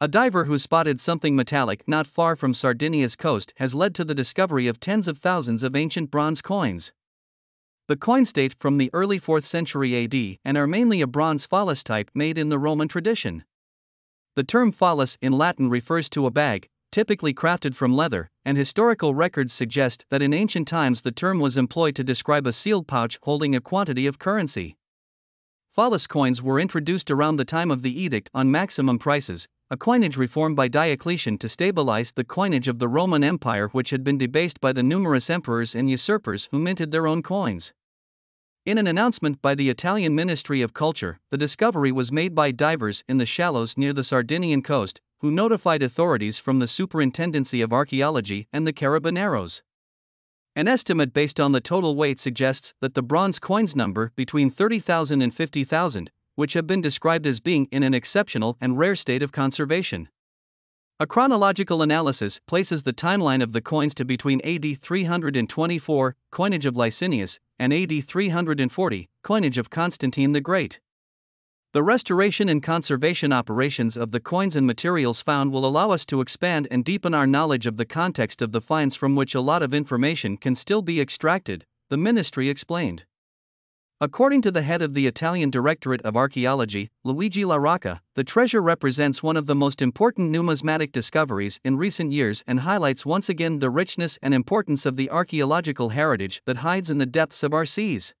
A diver who spotted something metallic not far from Sardinia's coast has led to the discovery of tens of thousands of ancient bronze coins. The coins date from the early 4th century AD and are mainly a bronze phallus type made in the Roman tradition. The term phallus in Latin refers to a bag, typically crafted from leather, and historical records suggest that in ancient times the term was employed to describe a sealed pouch holding a quantity of currency. Phallus coins were introduced around the time of the Edict on Maximum Prices, a coinage reform by Diocletian to stabilize the coinage of the Roman Empire, which had been debased by the numerous emperors and usurpers who minted their own coins. In an announcement by the Italian Ministry of Culture, the discovery was made by divers in the shallows near the Sardinian coast, who notified authorities from the Superintendency of Archaeology and the Carabinieri. An estimate based on the total weight suggests that the bronze coins number between 30,000 and 50,000, which have been described as being in an exceptional and rare state of conservation. A chronological analysis places the timeline of the coins to between AD 324, coinage of Licinius, and AD 340, coinage of Constantine the Great. The restoration and conservation operations of the coins and materials found will allow us to expand and deepen our knowledge of the context of the finds, from which a lot of information can still be extracted, the ministry explained. According to the head of the Italian Directorate of Archaeology, Luigi La Rocca, the treasure represents one of the most important numismatic discoveries in recent years and highlights once again the richness and importance of the archaeological heritage that hides in the depths of our seas.